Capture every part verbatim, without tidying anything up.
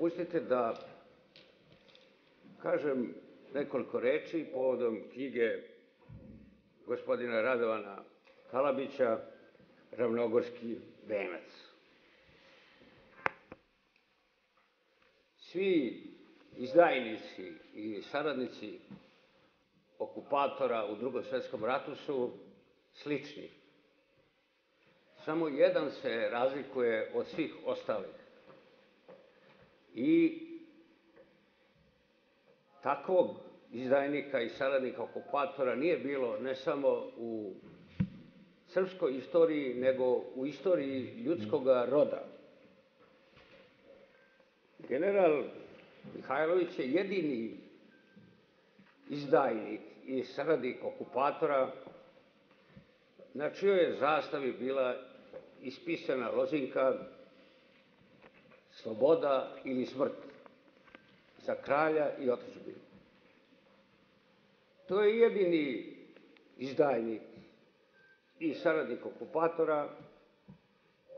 dopustite da kažem nekoliko reči povodom knjige gospodina Radovana Kalabića, Ravnogorski venac. Svi izdajnici i saradnici okupatora u Drugom svjetskom ratu su slični. Samo jedan se razlikuje od svih ostalih. I takvog izdajnika i saradnika okupatora nije bilo ne samo u srpskoj istoriji, nego u istoriji ljudskog roda. General Mihajlović je jedini izdajnik i saradnik okupatora na čijoj je zastavi bila ispisana lozinka sloboda ili smrt za kralja i otadžbinu. To je jedini izdajnik i saradnik okupatora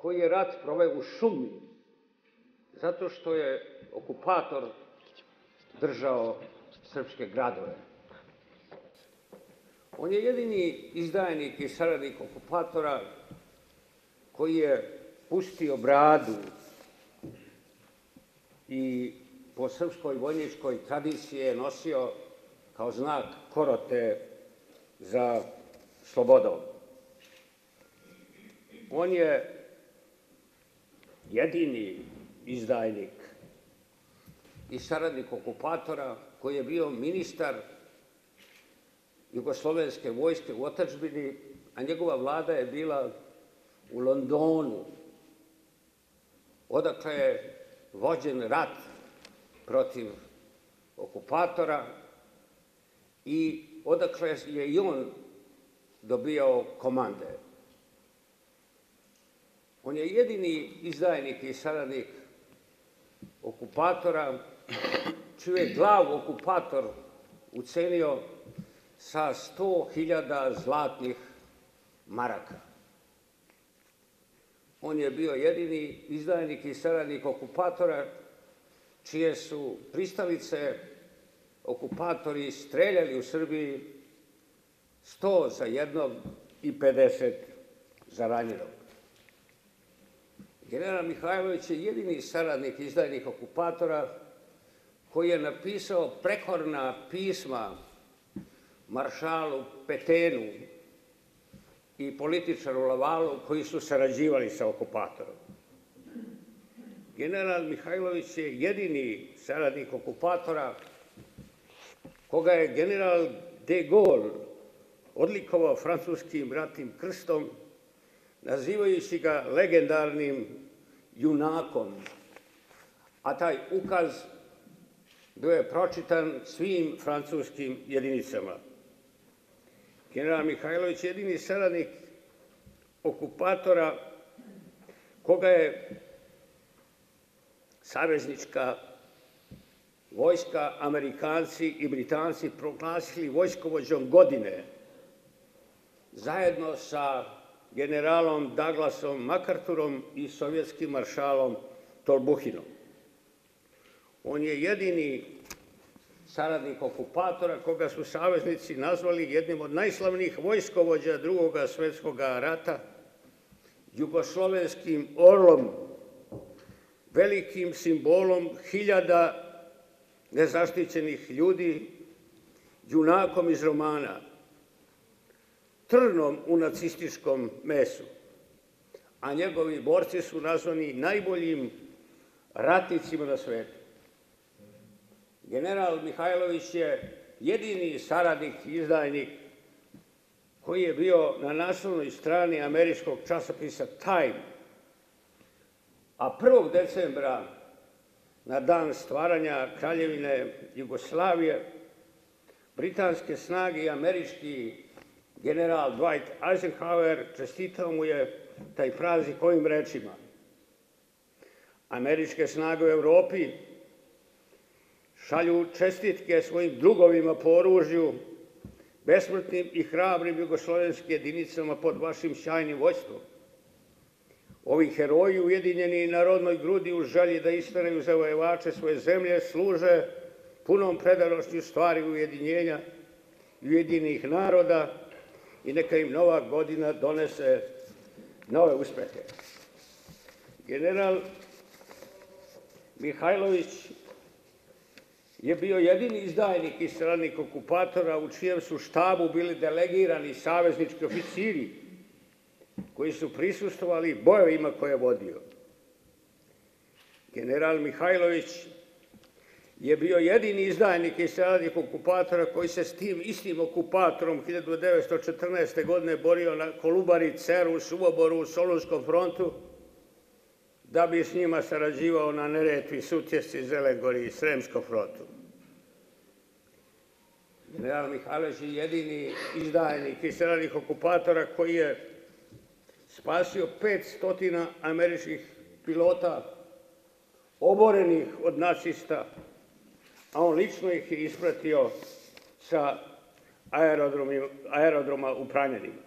koji je rat proveo u šumi, zato što je okupator držao srpske gradove. On je jedini izdajnik i saradnik okupatora koji je pustio bradu i po srpskoj vojničkoj tradiciji je nosio kao znak korote za slobodom. On je jedini izdajnik i saradnik okupatora koji je bio ministar jugoslovenske vojske u otadžbini, a njegova vlada je bila u Londonu, odakle je vođen rat protiv okupatora i odakle je i on dobijao komande. On je jedini izdajnik i saradnik okupatora, čiju je glavu okupator ucenio sa sto hiljada zlatnih maraka. On je bio jedini izdajnik i saradnik okupatora, čije su pristalice okupatori streljali u Srbiji sto za jednog i pedeset za ranjenog. General Mihajlović je jedini saradnik izdajnih okupatora koji je napisao prekorna pisma maršalu Petenu i političaru Lavalu koji su sarađivali sa okupatorom. General Mihajlović je jedini saradnik okupatora koga je general de Gaulle odlikovao francuskim ratnim krstom, nazivajući ga legendarnim junakom, a taj ukaz bio je pročitan svim francuskim jedinicama. General Mihajlović je jedini saradnik okupatora koga je saveznička vojska, Amerikanci i Britanci proglasili vojskovođom godine zajedno sa generalom Douglassom McArthurom i sovjetskim maršalom Tolbuhinom. On je jedini saradnik okupatora koga su saveznici nazvali jednim od najslavnijih vojskovođa Drugog svjetskog rata, jugoslovenskim orlom, velikim simbolom hiljada nezaštićenih ljudi, junakom iz romana, trnom u nacističkom mesu, a njegovi borci su nazvani najboljim ratnicima na svetu. General Mihajlović je jedini saradnik i izdajnik koji je bio na naslovnoj strani američkog časopisa Time, a prvog decembra, na dan stvaranja Kraljevine Jugoslavije, britanske snage i američki general Dwight Eisenhower čestitao mu je taj praznik ovim rečima. Američke snage u Evropi šalju čestitke svojim drugovima po oružju, besmrtnim i hrabrim jugoslovenskim jedinicama pod vašim sjajnim vođstvom. Ovi heroji ujedinjeni na rodnoj grudi u želji da isteraju zavojevače svoje zemlje služe punom predanošću stvari ujedinjenja i ujedinih naroda i neka im nova godina donese nove uspehe. General Mihajlović je bio jedini izdajnik i stranik okupatora u čijem su štabu bili delegirani saveznički oficiri koji su prisustovali bojevima koje je vodio. General Mihajlović je bio jedini izdajnik i stranik okupatora koji se s tim istim okupatorom hiljadu devetsto četrnaeste. godine borio na Kolubari, Ceru, Suboboru, Solunskom frontu da bi s njima sarađivao na Neretvi, Sutjesci, Zelegori i Sremskom frontu. General Mihajlović je jedini izdajnik i stranik okupatora koji je spasio petsto američkih pilota oborenih od nacista, a on lično ih je ispratio sa aerodroma u Pranjanima.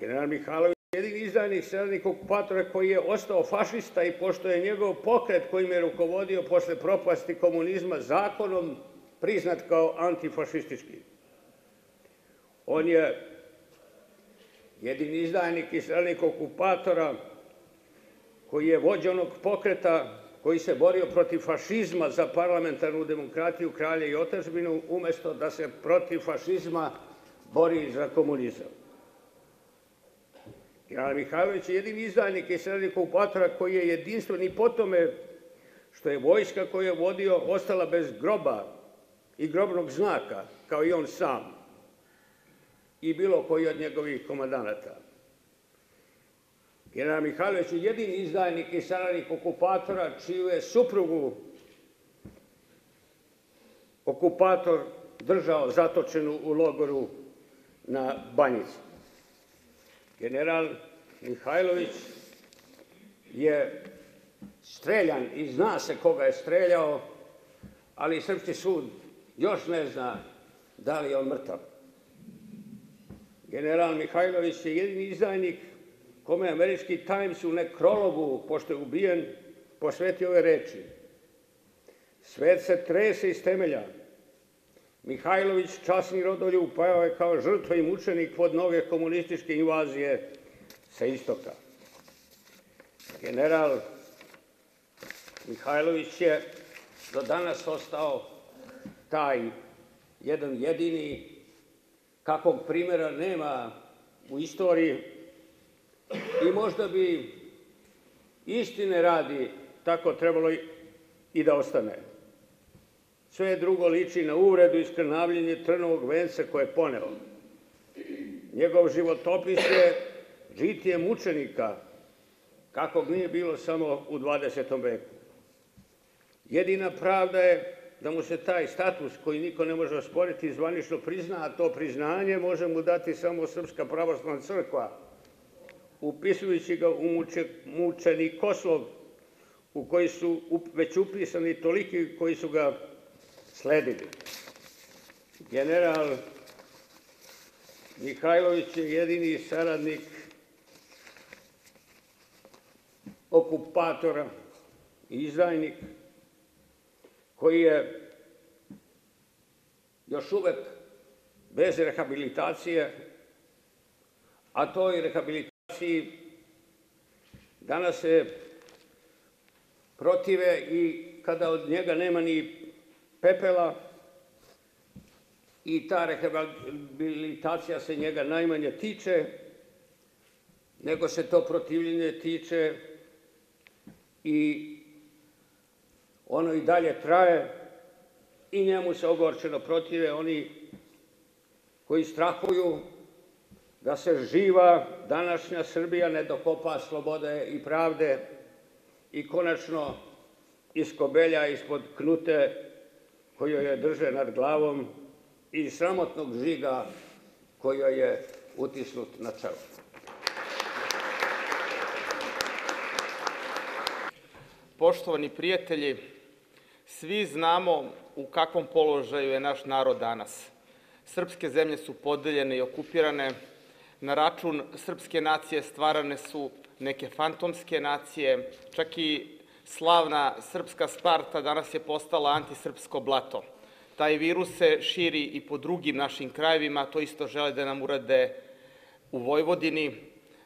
General Mihajlović je jedini izdajnik stranih okupatora koji je ostao fašista i pošto je njegov pokret kojim je rukovodio posle propasti komunizma zakonom priznat kao antifašistički. On je jedini izdajnik i stranik okupatora koji je vođa onog pokreta koji se borio protiv fašizma za parlamentarnu demokratiju, kralje i otadžbinu, umjesto da se protiv fašizma bori za komunizam. General Mihajlović je jedini izdajnik i stranik okupatora koji je jedinstven i po tome što je vojska koju je vodio ostala bez groba i grobnog znaka, kao i on sam i bilo koji od njegovih komandanata. General Mihajlović je jedini izdajnik i saradnik okupatora, čiju je suprugu okupator držao zatočenu u logoru na Banjici. General Mihajlović je streljan i zna se koga je streljao, ali srpski sud još ne zna da li je on mrtav. General Mihajlović je jedini izdajnik kome je američki Times u nekrologu, pošto je ubijen, posvetio ove reči. Svet se trese iz temelja. Mihajlović, časni rodoljub, pao je kao žrtva i mučenik pod nove komunističke invazije sa istoka. General Mihajlović je do danas ostao taj jedan jedini, kakvog primjera nema u istoriji i možda bi istine radi tako trebalo i da ostane. Sve drugo liči na uvredu i skrnavljenje trnovog venca koje je poneo. Njegov životopis je žitije mučenika, kakvog nije bilo samo u dvadesetom veku. Jedina pravda je da mu se taj status koji niko ne može osporiti zvanično prizna, a to priznanje može mu dati samo Srpska pravoslavna crkva, upisujući ga u mučenikoslov u koji su već upisani toliki koji su ga sledili. General Mihajlović je jedini saradnik okupatora i izdajnik koji je još uvek bez rehabilitacije, a toj rehabilitaciji danas se protive i kada od njega nema ni pepela i ta rehabilitacija se njega najmanje tiče, nego se to protivljenje tiče i ono i dalje traje i njemu se ogorčeno protive oni koji strahuju da se živa današnja Srbija ne dokopa slobode i pravde i konačno iskobelja ispod knute koju je drže nad glavom i sramotnog žiga koju je utisnut na čelo. Poštovani prijatelji, svi znamo u kakvom položaju je naš narod danas. Srpske zemlje su podeljene i okupirane, na račun srpske nacije stvarane su neke fantomske nacije, čak i slavna srpska Sparta danas je postala antisrpsko blato. Taj virus se širi i po drugim našim krajevima, to isto žele da nam urade u Vojvodini.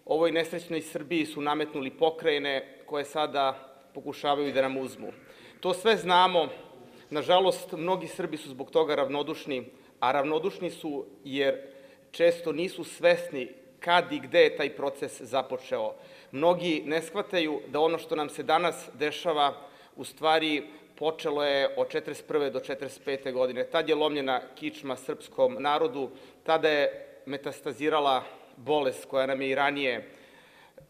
Ovoj nesrećnoj Srbiji su nametnuli pokrajine koje sada pokušavaju da nam uzmu. To sve znamo, nažalost, mnogi Srbi su zbog toga ravnodušni, a ravnodušni su jer često nisu svesni kad i gde je taj proces započeo. Mnogi ne shvataju da ono što nam se danas dešava u stvari počelo je od četrdeset prve do četrdeset pete godine. Tad je lomljena kičma srpskom narodu, tada je metastazirala bolest koja nam je i ranije,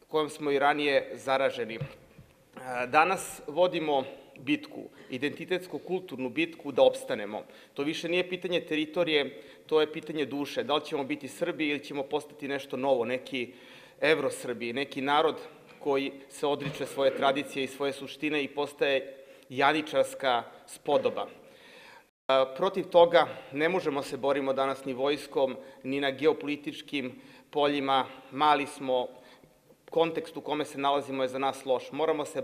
kojom smo i ranije zaraženi. Danas vodimo bitku, identitetsko-kulturnu bitku da opstanemo. To više nije pitanje teritorije, to je pitanje duše. Da li ćemo biti Srbi ili ćemo postati nešto novo, neki Evrosrbi, neki narod koji se odriče svoje tradicije i svoje suštine i postaje janičarska spodoba. Protiv toga ne možemo se borimo danas ni vojskom, ni na geopolitičkim poljima. Mali smo, kontekst u kome se nalazimo je za nas loš. Moramo se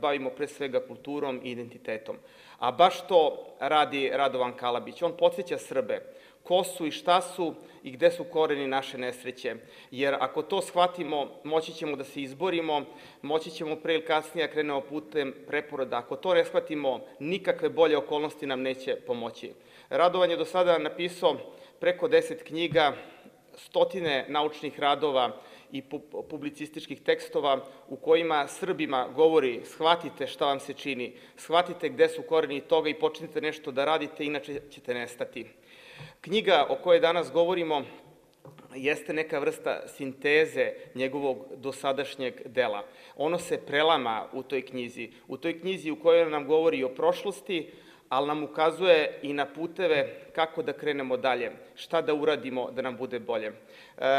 bavimo pre svega kulturom i identitetom. A baš to radi Radovan Kalabić. On podsjeća Srbe ko su i šta su i gde su koreni naše nesreće. Jer ako to shvatimo, moći ćemo da se izborimo, moći ćemo pre ili kasnije krenemo putem preporoda. Ako to ne shvatimo, nikakve bolje okolnosti nam neće pomoći. Radovan je do sada napisao preko deset knjiga, stotine naučnih radova i publicističkih tekstova u kojima Srbima govori shvatite šta vam se čini, shvatite gde su koreni toga i počnite nešto da radite, inače ćete nestati. Knjiga o kojoj danas govorimo jeste neka vrsta sinteze njegovog dosadašnjeg dela. Ono se prelama u toj knjizi, u toj knjizi u kojoj nam govori o prošlosti, ali nam ukazuje i na puteve kako da krenemo dalje, šta da uradimo da nam bude bolje.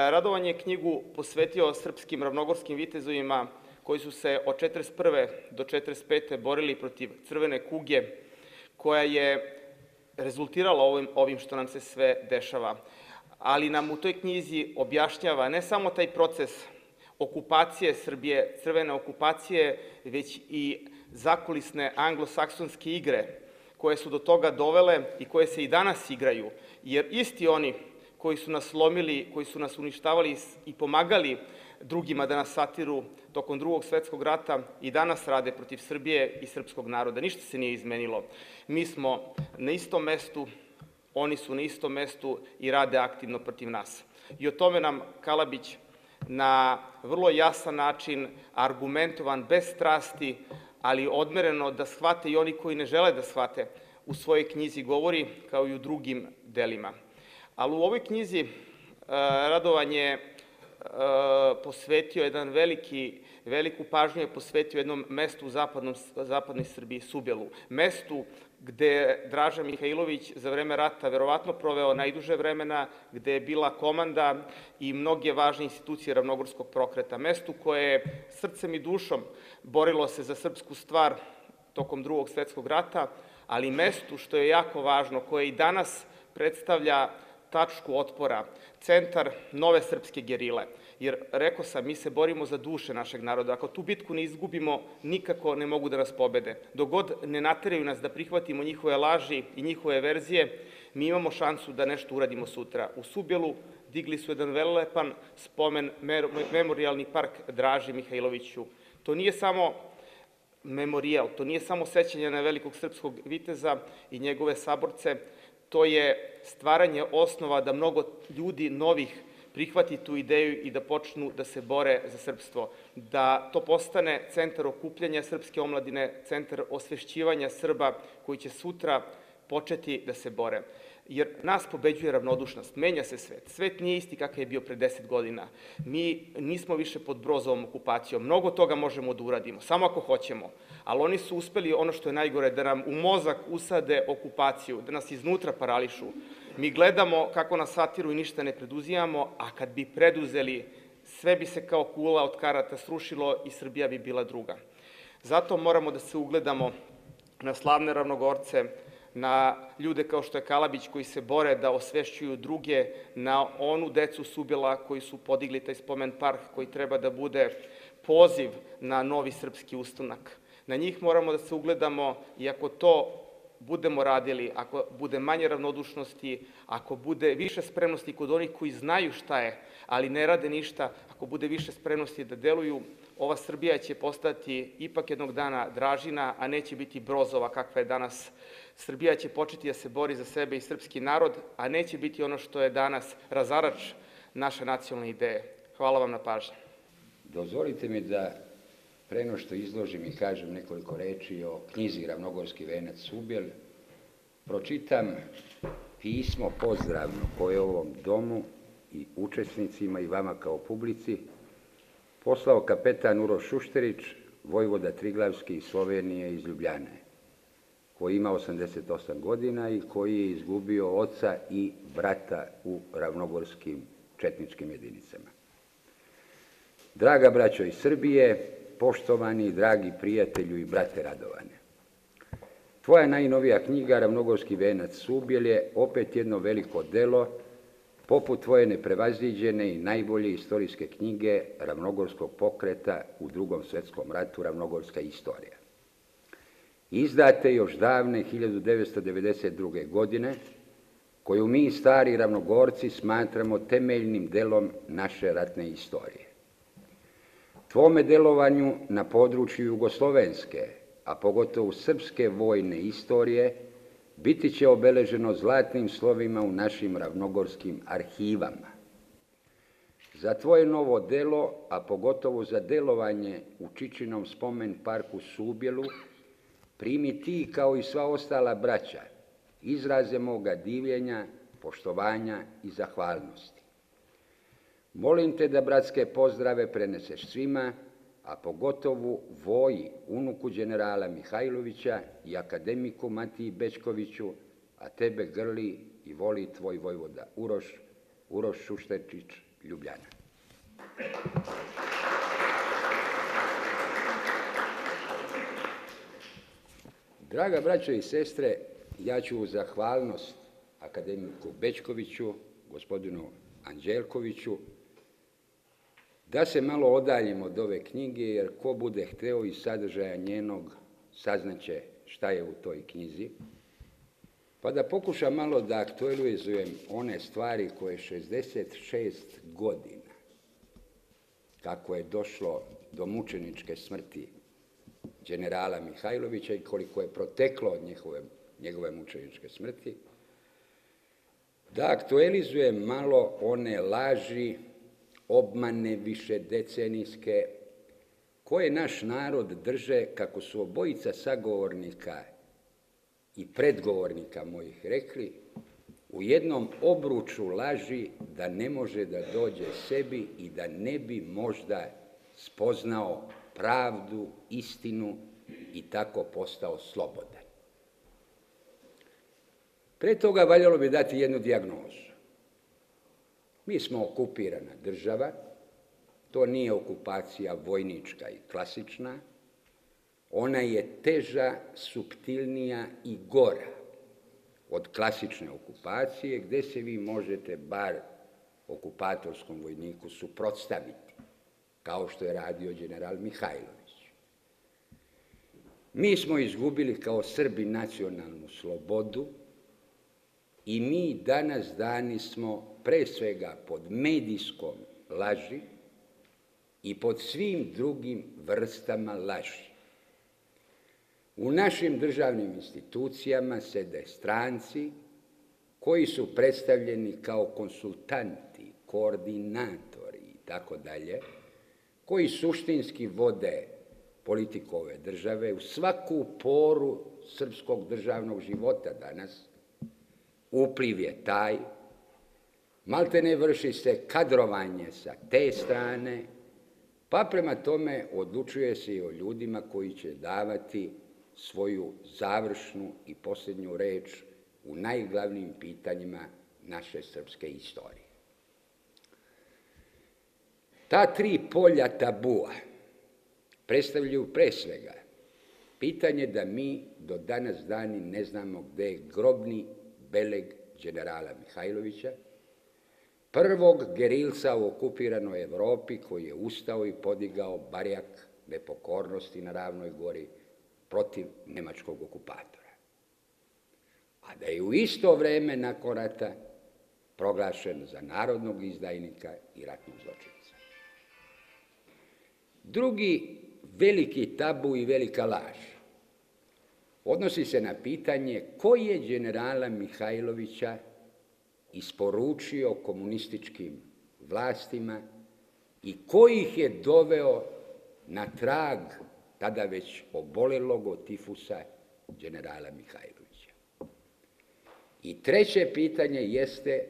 Radovan je knjigu posvetio srpskim ravnogorskim vitezovima koji su se od četrdeset prve do četrdeset pete borili protiv crvene kuge koja je rezultirala ovim što nam se sve dešava. Ali nam u toj knjizi objašnjava ne samo taj proces okupacije Srbije, crvene okupacije, već i zakulisne anglosaksonske igre koje su do toga dovele i koje se i danas igraju. Jer isti oni koji su nas slomili, koji su nas uništavali i pomagali drugima da nas satiru tokom Drugog svjetskog rata i danas rade protiv Srbije i srpskog naroda. Ništa se nije izmenilo. Mi smo na istom mestu, oni su na istom mestu i rade aktivno protiv nas. I o tome nam Kalabić na vrlo jasan način, argumentovan, bez strasti, ali odmereno da shvate i oni koji ne žele da shvate, u svojoj knjizi govori kao i u drugim delima. Ali u ovoj knjizi Radovan je posvetio jedan veliki, veliku pažnju je posvetio jednom mestu u zapadnoj Srbiji, Subjelu. Mestu gde Draža Mihajlović za vreme rata verovatno proveo najduže vremena, gde je bila komanda i mnoge važne institucije ravnogorskog pokreta. Mestu koje je srcem i dušom borilo se za srpsku stvar tokom Drugog svjetskog rata, ali mestu što je jako važno, koje i danas predstavlja tačku otpora, centar nove srpske gerile. Jer, rekao sam, mi se borimo za duše našeg naroda. Ako tu bitku ne izgubimo, nikako ne mogu da nas pobede. Dok god ne nateraju nas da prihvatimo njihove laži i njihove verzije, mi imamo šansu da nešto uradimo sutra. U Subjelu digli su jedan velepan spomen, memorijalni park Draži Mihajloviću. To nije samo memorijal, to nije samo sećanje na velikog srpskog viteza i njegove saborce, to je stvaranje osnova da mnogo ljudi novih prihvati tu ideju i da počnu da se bore za srpstvo. Da to postane centar okupljanja srpske omladine, centar osvešćivanja Srba koji će sutra početi da se bore. Jer nas pobeđuje ravnodušnost, menja se svet. Svet nije isti kakav je bio pre deset godina. Mi nismo više pod brozovom okupacijom. Mnogo toga možemo da uradimo, samo ako hoćemo. Ali oni su uspeli ono što je najgore, da nam u mozak usade okupaciju, da nas iznutra parališu. Mi gledamo kako nas satiru i ništa ne preduzijamo, a kad bi preduzeli, sve bi se kao kula od karata srušilo i Srbija bi bila druga. Zato moramo da se ugledamo na slavne ravnogorce, na ljude kao što je Kalabić koji se bore da osvešćuju druge, na onu decu Subjela koji su podigli taj spomen park koji treba da bude poziv na novi srpski ustanak. Na njih moramo da se ugledamo i ako to budemo radili, ako bude manje ravnodušnosti, ako bude više spremnosti kod onih koji znaju šta je, ali ne rade ništa, ako bude više spremnosti da deluju, ova Srbija će postati ipak jednog dana Dražina, a neće biti Brozova kakva je danas. Srbija će početi da se bori za sebe i srpski narod, a neće biti ono što je danas razarač naše nacionalne ideje. Hvala vam na pažnji. Dozvolite mi da pre nego što izložim i kažem nekoliko reči o knjizi Ravnogorski venac Subjel, pročitam pismo pozdravno koje je ovom domu i učesnicima i vama kao publici poslao kapetan Uroš Šušterić, vojvoda Triglavski iz Slovenije iz Ljubljane, koji ima osamdeset osam godina i koji je izgubio oca i brata u ravnogorskim četničkim jedinicama. Draga braćo iz Srbije, poštovani i dragi prijatelju i brate Radovane. Tvoja najnovija knjiga Ravnogorski venac Subjel je opet jedno veliko delo poput tvoje neprevaziđene i najbolje istorijske knjige Ravnogorskog pokreta u Drugom svjetskom ratu Ravnogorska istorija. Izdate još davne hiljadu devetsto devedeset druge. godine, koju mi stari Ravnogorci smatramo temeljnim delom naše ratne istorije. Tvome delovanju na području jugoslovenske, a pogotovo srpske vojne istorije, biti će obeleženo zlatnim slovima u našim ravnogorskim arhivama. Za tvoje novo delo, a pogotovo za delovanje u Čičinom spomen parku Subjelu, primi ti, kao i sva ostala braća, izraze moga divljenja, poštovanja i zahvalnosti. Molim te da bratske pozdrave preneseš svima, a pogotovo Voji, unuku generala Mihajlovića i akademiku Matiji Bećkoviću, a tebe grli i voli tvoj vojvoda Uroš, Uroš Šušterić, Ljubljana. Draga braćo i sestre, ja ću u zahvalnost akademiku Bećkoviću, gospodinu Anđelkoviću, da se malo odaljimo od ove knjige, jer ko bude hteo iz sadržaja njenog saznaće šta je u toj knjizi, pa da pokušam malo da aktualizujem one stvari koje šezdeset šest godina, kako je došlo do mučeničke smrti generala Mihajlovića i koliko je proteklo od njegove, njegove mučeničke smrti, da aktualizujem malo one laži, obmane više decenijske, koje naš narod drže, kako su obojica sagovornika i predgovornika mojih rekli, u jednom obruču laži da ne može da dođe sebi i da ne bi možda spoznao pravdu, istinu i tako postao slobodan. Pre toga valjalo bi dati jednu dijagnozu. Mi smo okupirana država, to nije okupacija vojnička i klasična, ona je teža, suptilnija i gora od klasične okupacije, gde se vi možete bar okupatorskom vojniku suprotstaviti, kao što je radio general Mihajlović. Mi smo izgubili kao Srbi nacionalnu slobodu i mi danas dani smo pre svega pod medijskom laži i pod svim drugim vrstama laži. U našim državnim institucijama sede stranci koji su predstavljeni kao konsultanti, koordinatori i tako dalje, koji suštinski vode politiku ove države u svaku poru srpskog državnog života danas. Upliv je taj, maltene vrši se kadrovanje sa te strane, pa prema tome odlučuje se i o ljudima koji će davati svoju završnu i posljednju reč u najglavnijim pitanjima naše srpske istorije. Ta tri polja tabua predstavljaju pre svega Pitanje da mi do danas dani ne znamo gde je grobni beleg generala Mihajlovića, prvog gerilca u okupiranoj Evropi koji je ustao i podigao barjak nepokornosti na Ravnoj gori protiv nemačkog okupatora. A da je u isto vreme nakon rata proglašen za narodnog izdajnika i ratnog zločinca. Drugi veliki tabu i velika laž odnosi se na pitanje ko je generala Mihajlovića isporučio komunističkim vlastima i ko ih je doveo na trag tada već obolelog od tifusa generala Mihajlovića. I treće pitanje jeste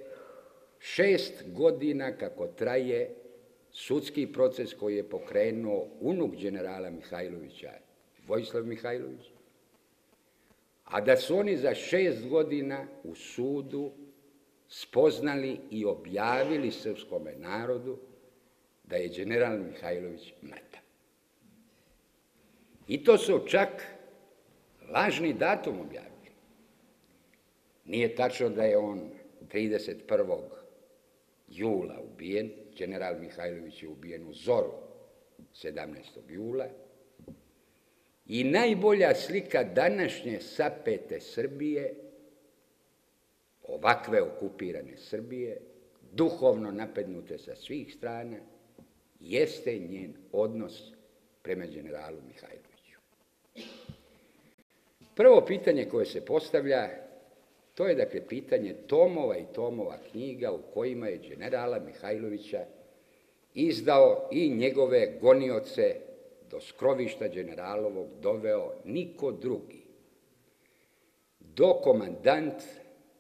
šest godina kako traje sudski proces koji je pokrenuo unuk generala Mihajlovića, Vojislav Mihajlović, a da su oni za šest godina u sudu spoznali i objavili srpskome narodu da je general Mihajlović mrtav. I to su čak lažni datum objavili. Nije tačno da je on tridesetprvog jula ubijen, general Mihajlović je ubijen u zoru sedamnaestog jula, i najbolja slika današnje sapete Srbije, ovakve okupirane Srbije, duhovno napadnute sa svih strana, jeste njen odnos prema generalu Mihajloviću. Prvo pitanje koje se postavlja, to je dakle pitanje tomova i tomova knjiga u kojima je generala Mihajlovića izdao i njegove gonioce do skrovišta generalovog doveo niko drugi. Do komandant,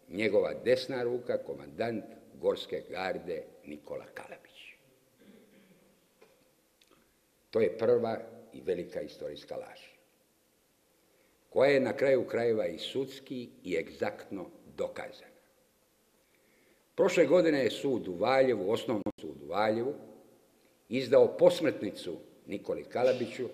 njegova desna ruka, komandant Gorske garde Nikola Kalabić. To je prva i velika istorijska laž, koja je na kraju krajeva i sudski i egzaktno dokazana. Prošle godine je sud u Valjevu, osnovno sud u Valjevu, izdao posmrtnicu Nikoli Kalabiću,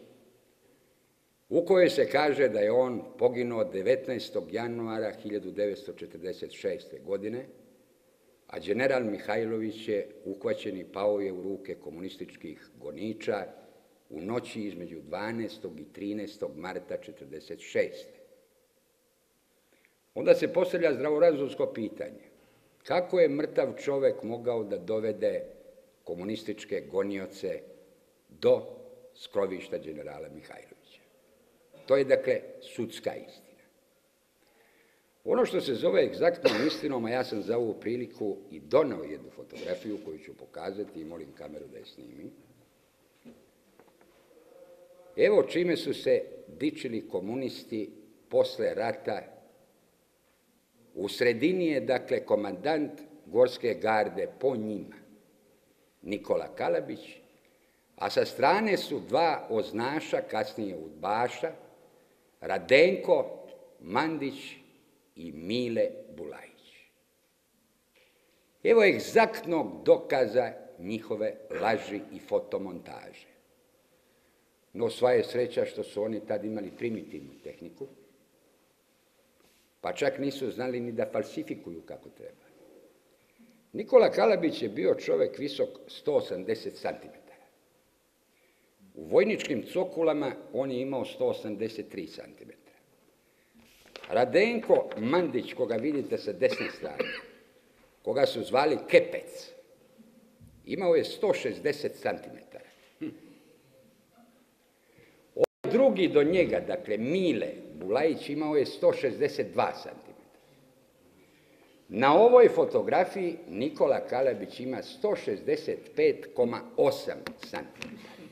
u kojoj se kaže da je on poginuo devetnaestog januara hiljadu devetsto četrdeset šeste godine, a general Mihajlović je uhvaćen i pao je u ruke komunističkih goniča u noći između dvanaestog i trinaestog marta hiljadu devetsto četrdeset šeste. Onda se postavlja zdravorazumsko pitanje, kako je mrtav čovek mogao da dovede komunističke gonioce do skrovišta generala Mihajlovića? To je, dakle, sudska istina. Ono što se zove egzaktnom istinom, a ja sam za ovu priliku i donao jednu fotografiju koju ću pokazati i molim kameru da je snimi. Evo čime su se dičili komunisti posle rata. U sredini je, dakle, komandant Gorske garde po njima, Nikola Kalabić, a sa strane su dva oznaša, kasnije udbaša, Radenko Mandić i Mile Bulajić. Evo egzaktnog dokaza njihove laži i fotomontaže. No sva je sreća što su oni tad imali primitivnu tehniku, pa čak nisu znali ni da falsifikuju kako treba. Nikola Kalabić je bio čovek visok sto osamdeset centimetara. U vojničkim cokulama on je imao sto osamdeset tri centimetra. Radenko Mandić, koga vidite sa desne strane, koga su zvali Kepec, imao je sto šezdeset centimetara. Drugi do njega, dakle Mile Bulajić, imao je sto šezdeset dva centimetra. Na ovoj fotografiji Nikola Kalabić ima sto šezdeset pet zarez osam centimetara.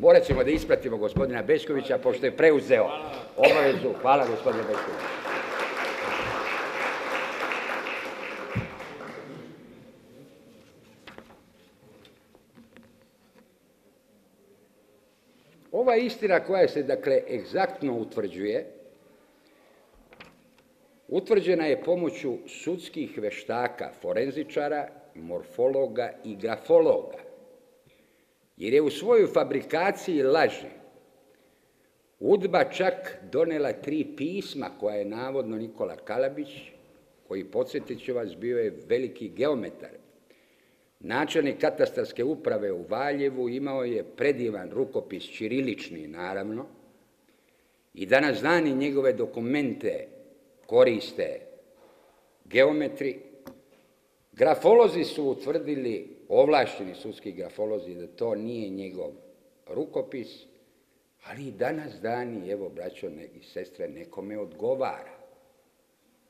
Morat ćemo da ispratimo gospodina Bećkovića, pošto je preuzeo obavezu. Hvala, gospodine Bećković. Ova istina koja se, dakle, egzaktno utvrđuje, utvrđena je pomoću sudskih veštaka, forenzičara, morfologa i grafologa, jer je u svojoj fabrikaciji laži Udba čak donela tri pisma koja je navodno Nikola Kalabić, koji, podsjetiću vas, bio je veliki geometar, načelnik katastarske uprave u Valjevu, imao je predivan rukopis, ćirilični naravno, i danas znani njegove dokumente koriste geometri. Grafolozi su utvrdili, ovlašteni sudski grafolozi, da to nije njegov rukopis, ali i danas dani, evo, braćo i sestre, nekome odgovara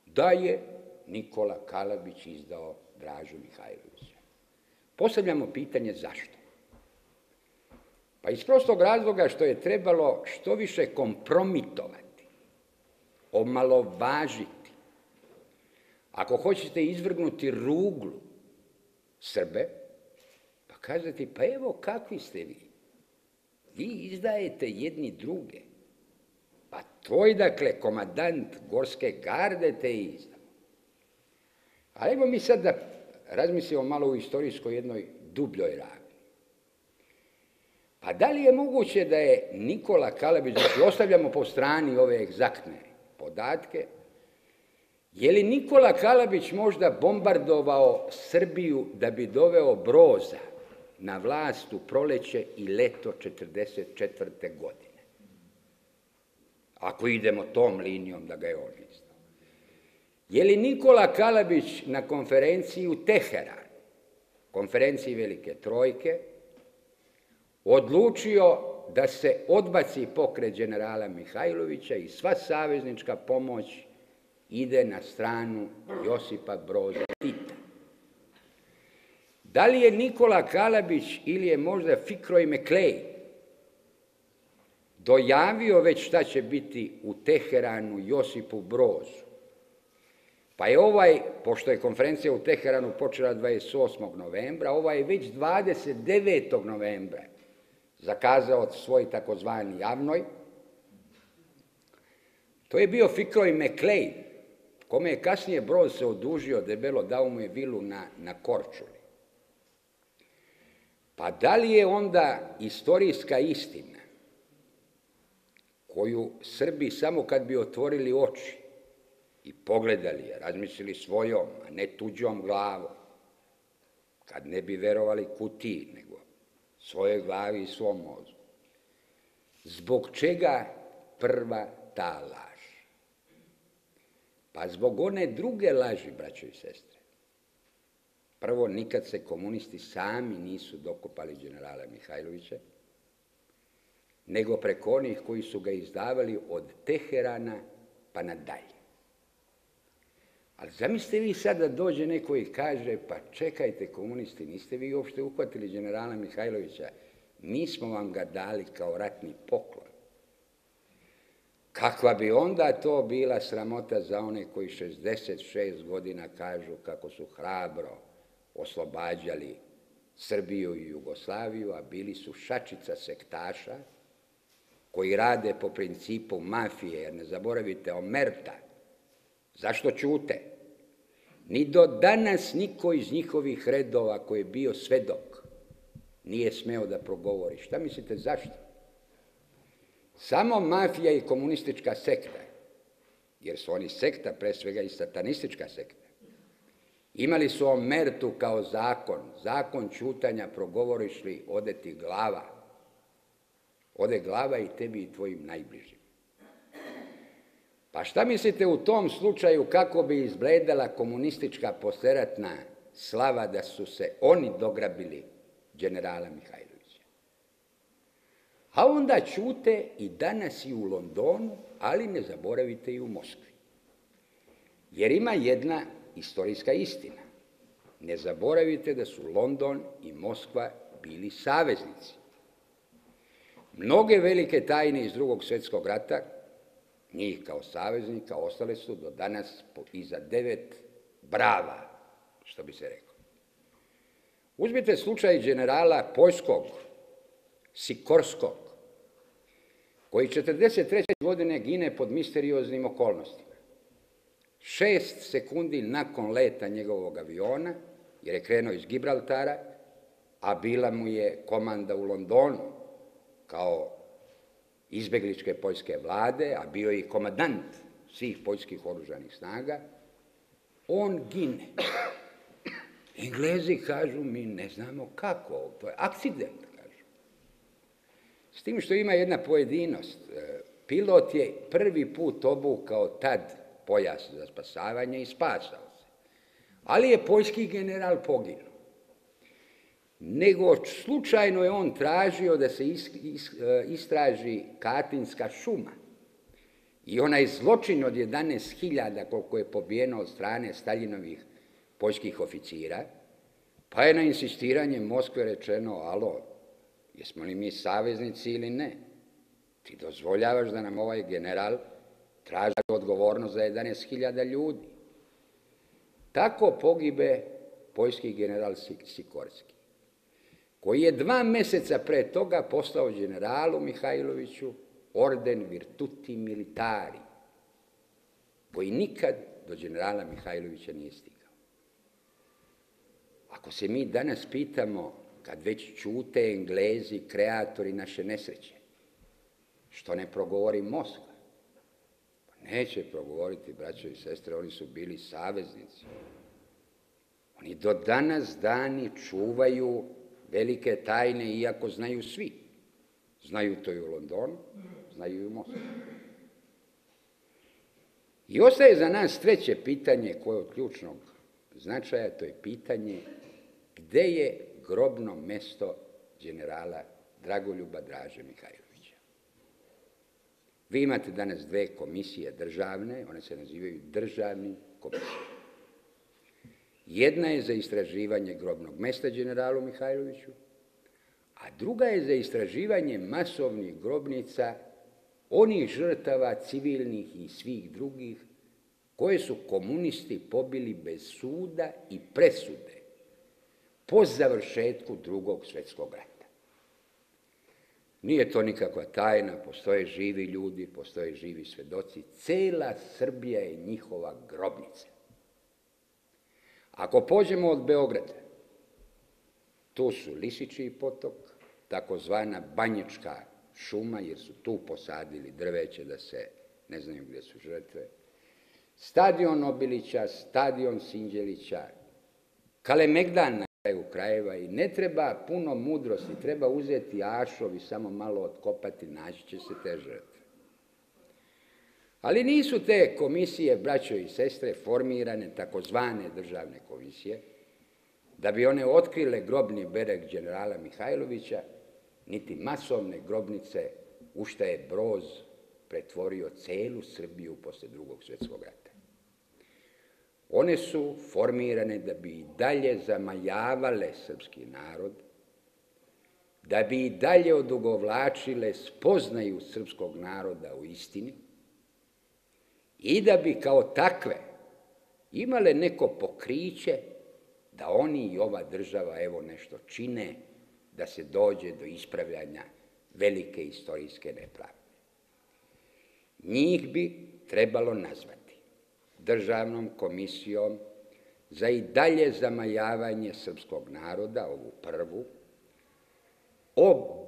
da je Nikola Kalabić izdao Dražu Mihajlovića. Postavljamo pitanje zašto. Pa iz prostog razloga što je trebalo što više kompromitovati, omalovažiti, ako hoćete izvrgnuti ruglu Srbe, pa kazati, pa evo kakvi ste vi. Vi izdajete jedni druge. Pa tvoj, dakle, komadant Gorske garde te izdao. Ali evo mi sad da razmislimo malo u istorijskoj jednoj dubljoj ravni. Pa da li je moguće da je Nikola Kalabić, znači ostavljamo po strani ove egzaktne podatke, je li Nikola Kalabić možda bombardovao Srbiju da bi doveo Broza na vlast u proleće i leto četrdeset četvrte. godine? Ako idemo tom linijom da ga je on izdao. Je li Nikola Kalabić na konferenciji u Teheranu, konferenciji Velike Trojke, odlučio da se odbaci pokret generala Mihajlovića i sva saveznička pomoć ide na stranu Josipa Broza Tita? Da li je Nikola Kalabić ili je možda Fitzroy Maclean dojavio već šta će biti u Teheranu Josipu Brozu? Pa je ovaj, pošto je konferencija u Teheranu počela dvadeset osmog novembra, ovaj je već dvadeset devetog novembra zakazao svoj takozvani javnoj. To je bio Fitzroy Maclean, kome je kasnije Broz se odužio debelo, dao mu je vilu na, na Korčuli. Pa da li je onda istorijska istina, koju Srbi samo kad bi otvorili oči i pogledali je, razmislili svojom, a ne tuđom glavom, kad ne bi verovali kutiji, nego svojoj glavi i svom mozgu, zbog čega prva ta laž? Pa zbog one druge laži, braćo i sestre. Prvo, nikad se komunisti sami nisu dokopali generala Mihajlovića, nego preko onih koji su ga izdavali od Teherana pa nadalje. Ali zamislite vi sad da dođe neko i kaže, pa čekajte komunisti, niste vi uopšte uhvatili generala Mihajlovića, mi smo vam ga dali kao ratni poklon. Kakva bi onda to bila sramota za one koji šezdeset šest godina kažu kako su hrabro oslobađali Srbiju i Jugoslaviju, a bili su šačica sektaša koji rade po principu mafije, jer ne zaboravite omerta. Zašto ćute? Ni do danas niko iz njihovih redova koji je bio svedok nije smeo da progovori. Šta mislite zašto? Samo mafija i komunistička sekta, jer su oni sekta, pre svega i satanistička sekta, imali su omertu kao zakon, zakon ćutanja, progovoriš li, ode ti glava. Ode glava i tebi i tvojim najbližim. Pa šta mislite u tom slučaju kako bi izgledala komunistička posleratna slava da su se oni dograbili generala Mihajlovića? A onda ćute i danas i u Londonu, ali ne zaboravite i u Moskvi. Jer ima jedna istorijska istina. Ne zaboravite da su London i Moskva bili saveznici. Mnoge velike tajne iz Drugog svjetskog rata, njih kao saveznika, ostale su do danas iza devet brava, što bi se rekao. Uzmite slučaj generala poljskog Sikorskog, koji četrdeset treće godine gine pod misterioznim okolnostima. Šest sekundi nakon leta njegovog aviona, jer je krenuo iz Gibraltara, a bila mu je komanda u Londonu, kao izbegličke poljske vlade, a bio je i komandant svih poljskih oružanih snaga, on gine. Englezi kažu, mi ne znamo kako, to je akcident, kažu. S tim što ima jedna pojedinost, pilot je prvi put obukao tad pojas za spasavanje i spasao se. Ali je poljski general poginuo. Nego slučajno je on tražio da se istraži Katinska šuma. I onaj zločin od jedanaest hiljada koliko je pobijeno od strane Staljinovih poljskih oficira, pa je na insistiranje Moskve rečeno, alo, jesmo li mi saveznici ili ne? Ti dozvoljavaš da nam ovaj general traži odgovornost za jedanaest hiljada ljudi. Tako pogibe poljski general Sikorski, koji je dva meseca pre toga poslao generalu Mihajloviću orden Virtuti Militari, koji nikad do generala Mihajlovića nije stigao. Ako se mi danas pitamo, kad već ćute Englezi, kreatori naše nesreće, što ne progovori Moskva? Pa neće progovoriti, braćo i sestre, oni su bili saveznici. Oni do danas dani čuvaju velike tajne, iako znaju svi. Znaju to i u Londonu, znaju i u Moskvi. I ostaje za nas treće pitanje koje je od ključnog značaja, to je pitanje gde je grobno mesto generala Dragoljuba Draže Mihajlovića. Vi imate danas dve komisije državne, one se nazivaju državnim komisijama. Jedna je za istraživanje grobnog mesta generalu Mihajloviću, a druga je za istraživanje masovnih grobnica onih žrtava civilnih i svih drugih koje su komunisti pobili bez suda i presude po završetku Drugog svjetskog rata. Nije to nikakva tajna, postoje živi ljudi, postoje živi svedoci, cela Srbija je njihova grobnica. Ako pođemo od Beograda, tu su Lisičiji potok, takozvana Banjička šuma, jer su tu posadili drveće da se ne znaju gdje su žrtve, stadion Obilića, stadion Sinđelića, Kalemegdan na kraju krajeva i ne treba puno mudrosti, treba uzeti ašov i samo malo otkopati, naći će se te žrtve. Ali nisu te komisije, braćo i sestre, formirane takozvane državne komisije, da bi one otkrile grobni bereg generala Mihajlovića, niti masovne grobnice u šta je Broz pretvorio celu Srbiju posle Drugog svjetskog rata. One su formirane da bi i dalje zamajavale srpski narod, da bi i dalje odugovlačile spoznaju srpskog naroda u istini i da bi kao takve imale neko pokriće da oni i ova država evo nešto čine da se dođe do ispravljanja velike istorijske nepravde. Njih bi trebalo nazvati državnom komisijom za i dalje zamajavanje srpskog naroda, ovu prvu, o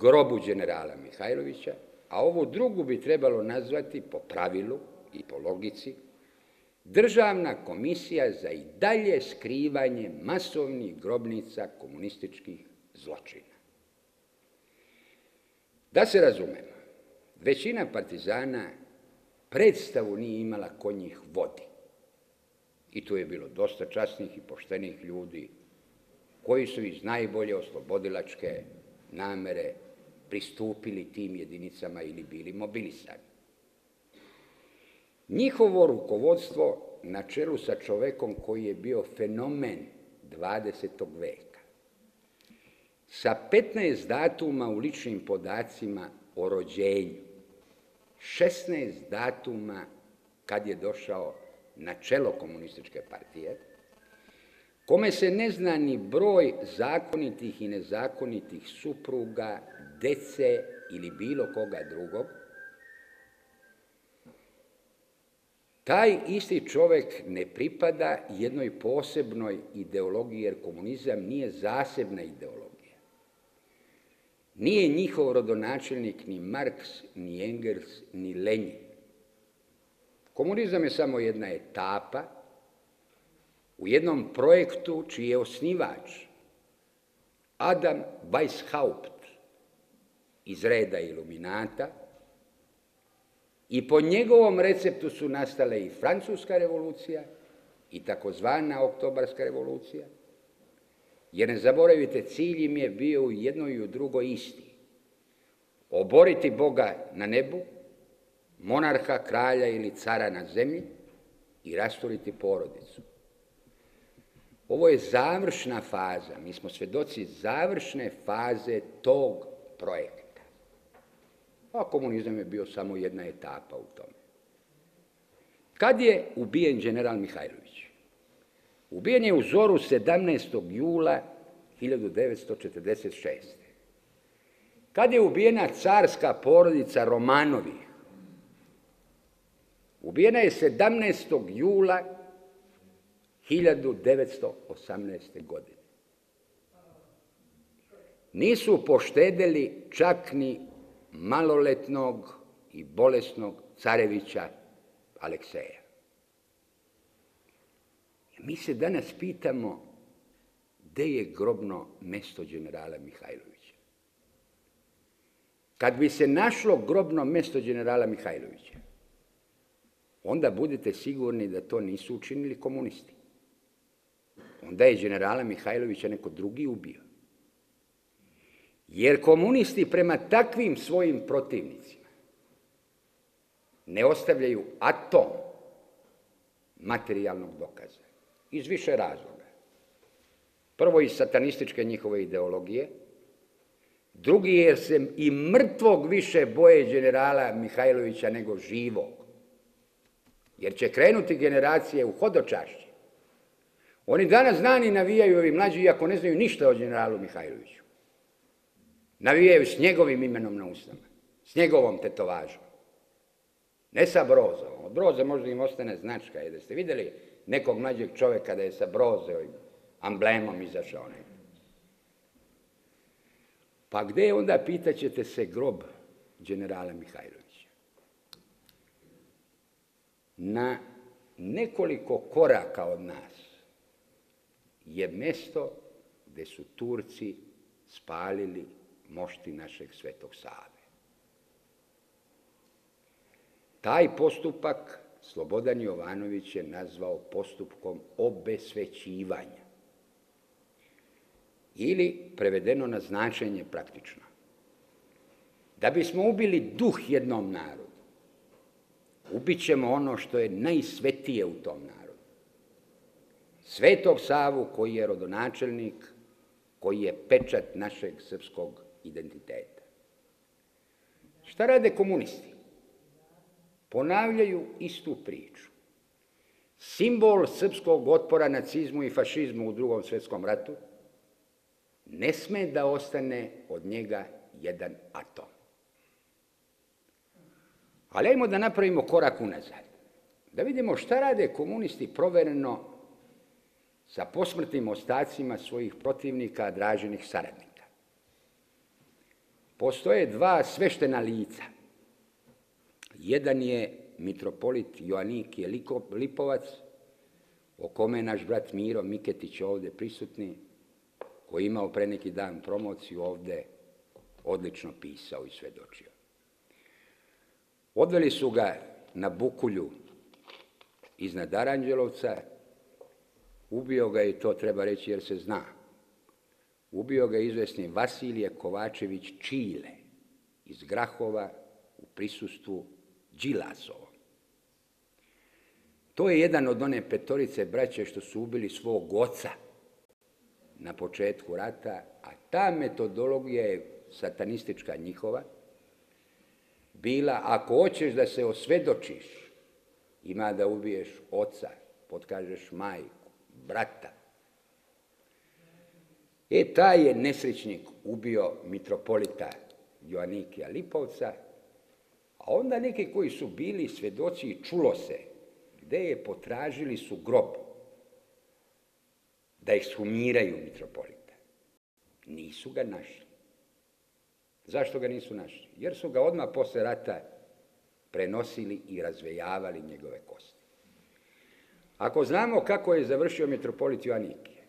grobu generala Mihajlovića, a ovu drugu bi trebalo nazvati po pravilu i po logici Državna komisija za i dalje skrivanje masovnih grobnica komunističkih zločina. Da se razumemo, većina partizana predstavu nije imala ko njih vodi. I tu je bilo dosta časnih i poštenih ljudi koji su iz najbolje oslobodilačke namere pristupili tim jedinicama ili bili mobilisani. Njihovo rukovodstvo na čelu sa čovekom koji je bio fenomen dvadesetog veka. Sa petnaest datuma u ličnim podacima o rođenju, šesnaest datuma kad je došao na čelo komunističke partije, kome se ne zna ni broj zakonitih i nezakonitih supruga, dece ili bilo koga drugog, taj isti čovek ne pripada jednoj posebnoj ideologiji, jer komunizam nije zasebna ideologija. Nije njihov rodonačelnik ni Marks, ni Engels, ni Lenin. Komunizam je samo jedna etapa u jednom projektu čiji je osnivač Adam Weishaupt iz reda iluminata i po njegovom receptu su nastale i Francuska revolucija i takozvana Oktobarska revolucija. Jer ne zaboravite, cilj im je bio u jednoj i u drugoj isti. Oboriti Boga na nebu, monarha, kralja ili cara na zemlji i rasturiti porodicu. Ovo je završna faza, mi smo svedoci završne faze tog projekta. A komunizam je bio samo jedna etapa u tome. Kad je ubijen general Mihajlović? Ubijen je u zoru sedamnaestog jula hiljadu devetsto četrdeset šeste. Kad je ubijena carska porodica Romanovih, ubijena je sedamnaestog jula hiljadu devetsto osamnaeste. godine. Nisu poštedeli čak ni maloletnog i bolesnog carevića Alekseja. Mi se danas pitamo gde je grobno mesto generala Mihajlovića. Kad bi se našlo grobno mesto generala Mihajlovića, onda budete sigurni da to nisu učinili komunisti. Onda je generala Mihajlovića neko drugi ubio. Jer komunisti prema takvim svojim protivnicima ne ostavljaju atom materijalnog dokaza. Iz više razloga. Prvo, iz satanističke njihove ideologije. Drugi, jer se i mrtvog više boje generala Mihajlovića nego živog. Jer će krenuti generacije u hodočašće. Oni danas znani navijaju ovi mlađi, iako ne znaju ništa o generalu Mihajloviću. Navijaju s njegovim imenom na usnama. S njegovom tetovažom. Ne sa brozom. Od broza možda im ostane značka. Jer da ste vidjeli nekog mlađeg čoveka da je sa brozovim amblemom izašao nekog. Pa gde je onda, pitaćete se, grob generala Mihajlovića? Na nekoliko koraka od nas je mesto gde su Turci spalili mošti našeg Svetog Save. Taj postupak Slobodan Jovanović je nazvao postupkom obesvećivanja ili prevedeno na značenje praktično. Da bismo ubili duh jednom narodu, ubit ćemo ono što je najsvetije u tom narodu. Svetog Savu koji je rodonačelnik, koji je pečat našeg srpskog identiteta. Šta rade komunisti? Ponavljaju istu priču. Simbol srpskog otpora nacizmu i fašizmu u Drugom svjetskom ratu ne sme da ostane od njega jedan atom. Ali ajmo da napravimo korak unazad. Da vidimo šta rade komunisti provereno sa posmrtnim ostacima svojih protivnika, draženih saradnika. Postoje dva sveštena lica. Jedan je mitropolit Joanikije Lipovac, o kome je naš brat Miro Miketić ovdje prisutni, koji je imao pre neki dan promociju ovdje, odlično pisao i svedočio. Odveli su ga na Bukulju iznad Aranđelovca, ubio ga je, to treba reći jer se zna, ubio ga je izvesni Vasilije Kovačević Čile iz Grahova u prisustvu Đilasovom. To je jedan od one petorice braće što su ubili svog oca na početku rata, a ta metodologija je satanistička njihova, bila ako hoćeš da se osvedočiš, ima da ubiješ oca, potkažeš majku, brata. E, taj je nesrećnik ubio mitropolita Joanikija Lipovca, a onda neki koji su bili svedoci i čulo se gde je, potražili su grob da ekshumiraju mitropolita. Nisu ga našli. Zašto ga nisu našli? Jer su ga odmah posle rata prenosili i razvejavali njegove kosti. Ako znamo kako je završio mitropolit Joanikije,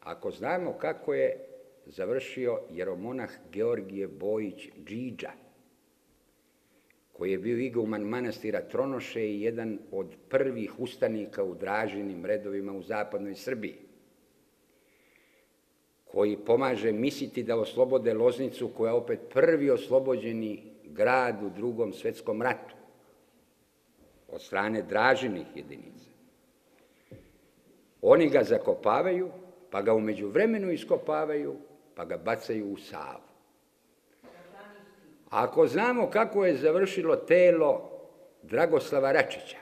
ako znamo kako je završio jeromonah Georgije Bojić Džidža, koji je bio iguman manastira Tronoše i jedan od prvih ustanika u Dražinim redovima u zapadnoj Srbiji, koji pomaže misliti da oslobode Loznicu, koja je opet prvi oslobođeni grad u Drugom svjetskom ratu od strane Dražinih jedinica. Oni ga zakopavaju, pa ga umeđu vremenu iskopavaju, pa ga bacaju u Savu. Ako znamo kako je završilo telo Dragoslava Račića,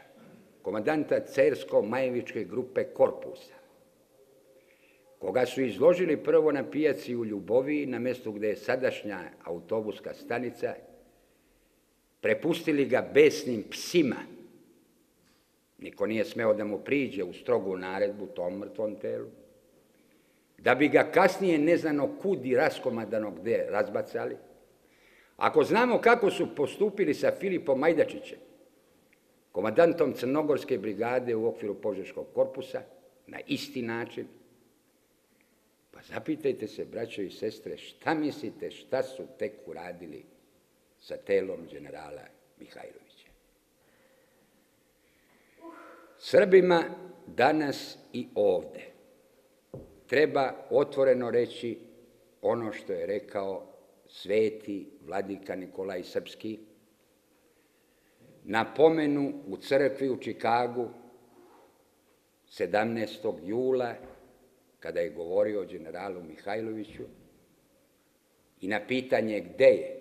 komandanta cersko-majevičke grupe Korpusa, koga su izložili prvo na pijaci u Ljuboviji, na mjestu gde je sadašnja autobuska stanica, prepustili ga besnim psima. Niko nije smeo da mu priđe u strogu naredbu tom mrtvom telu, da bi ga kasnije neznano kudi raskomadano gde razbacali. Ako znamo kako su postupili sa Filipom Majdačićem, komandantom Crnogorske brigade u okviru Požeškog korpusa, na isti način, pa zapitajte se, braćo i sestre, šta mislite, šta su tek uradili sa telom generala Mihajlovića? Srbima danas i ovde treba otvoreno reći ono što je rekao sveti vladika Nikolaj Srpski na pomenu u crkvi u Čikagu sedamnaestog jula, kada je govorio o generalu Mihajloviću, i na pitanje gde je,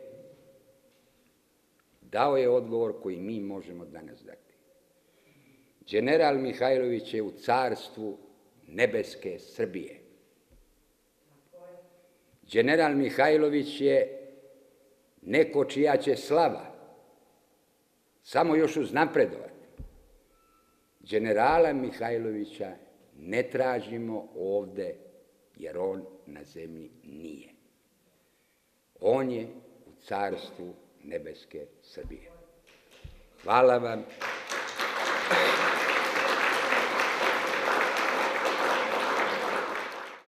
dao je odgovor koji mi možemo danas dati. General Mihajlović je u carstvu nebeske Srbije. General Mihajlović je neko čija će slava samo još uznapredovati. Generala Mihajlovića ne tražimo ovde, jer on na zemlji nije. On je u carstvu nebeske Srbije. Hvala vam.